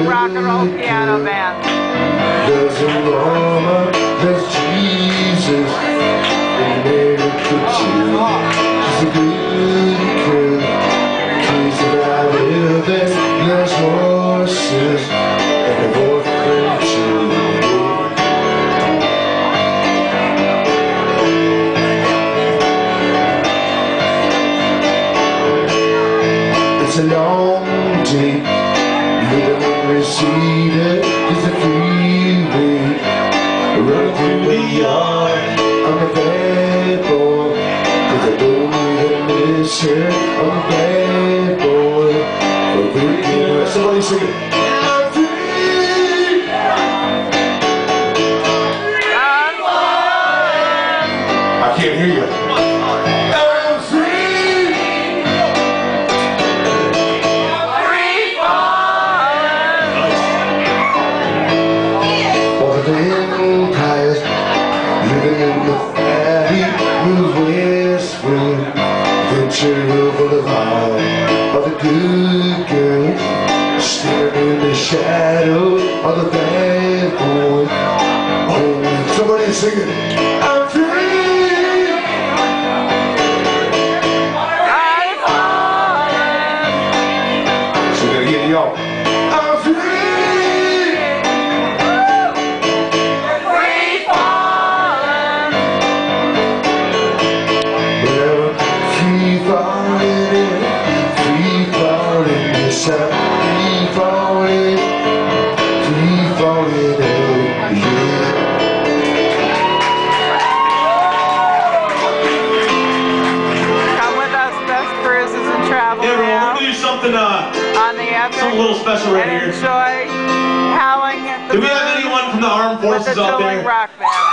American rock and roll piano band. There's a mama, there's Jesus, and there's the Jew. He's a good kid. He's a guy that lived there, and there's horses, and a boyfriend too. It's a long day, you don't receive it, it's a freeway, running through the yard, I'm a bad boy, cause I don't even miss her, I'm a bad boy, but we can't, somebody sing it, I'm free, I'm fine, I can't hear you. Ventura Boulevard of the good girls, staring in the shadow of the bad boy. Oh, somebody sing it. I'm free. I'm falling. So we're gonna get y'all. I'm free. I'm free falling. Well, free falling out, yeah. Come with us, best cruises and travel now. Yeah, we'll do something on the Epic. Something a little special right here. Enjoy Howling at the Moon. Do we have anyone from the armed forces up there? Rock band.